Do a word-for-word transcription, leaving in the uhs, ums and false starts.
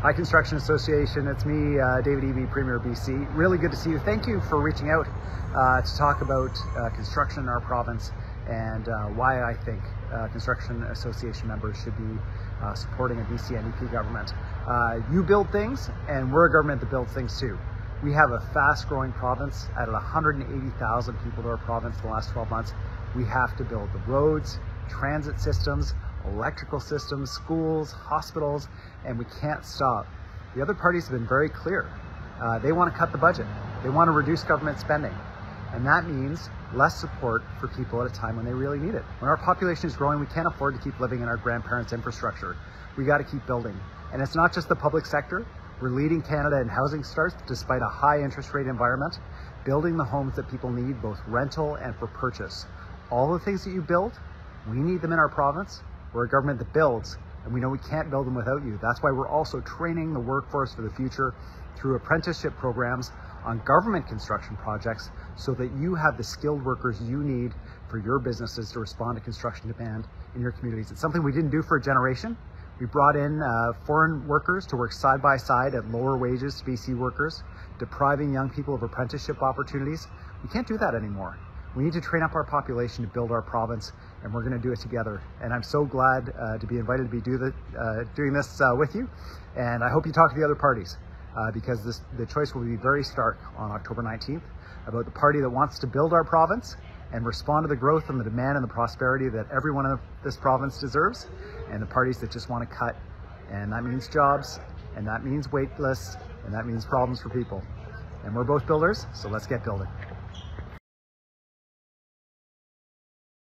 High Construction Association. It's me, uh, David Eby, Premier of B C. Really good to see you. Thank you for reaching out uh, to talk about uh, construction in our province and uh, why I think uh, Construction Association members should be uh, supporting a B C N D P government. Uh, you build things, and we're a government that builds things too. We have a fast-growing province. Added one hundred eighty thousand people to our province in the last twelve months. We have to build the roads, transit systems, electrical systems, schools, hospitals, and we can't stop. The other parties have been very clear. Uh, they want to cut the budget. They want to reduce government spending. And that means less support for people at a time when they really need it. When our population is growing, we can't afford to keep living in our grandparents' infrastructure. We got to keep building. And it's not just the public sector. We're leading Canada in housing starts despite a high interest rate environment, building the homes that people need, both rental and for purchase. All the things that you build, we need them in our province. We're a government that builds, and we know we can't build them without you. That's why we're also training the workforce for the future through apprenticeship programs on government construction projects so that you have the skilled workers you need for your businesses to respond to construction demand in your communities. It's something we didn't do for a generation. We brought in uh, foreign workers to work side by side at lower wages to B C workers, depriving young people of apprenticeship opportunities. We can't do that anymore. We need to train up our population to build our province, and we're going to do it together. And I'm so glad uh, to be invited to be do the, uh, doing this uh, with you. And I hope you talk to the other parties, uh, because this, the choice will be very stark on October nineteenth about the party that wants to build our province and respond to the growth and the demand and the prosperity that everyone in this province deserves, and the parties that just want to cut. And that means jobs, and that means wait lists, and that means problems for people. And we're both builders, so let's get building.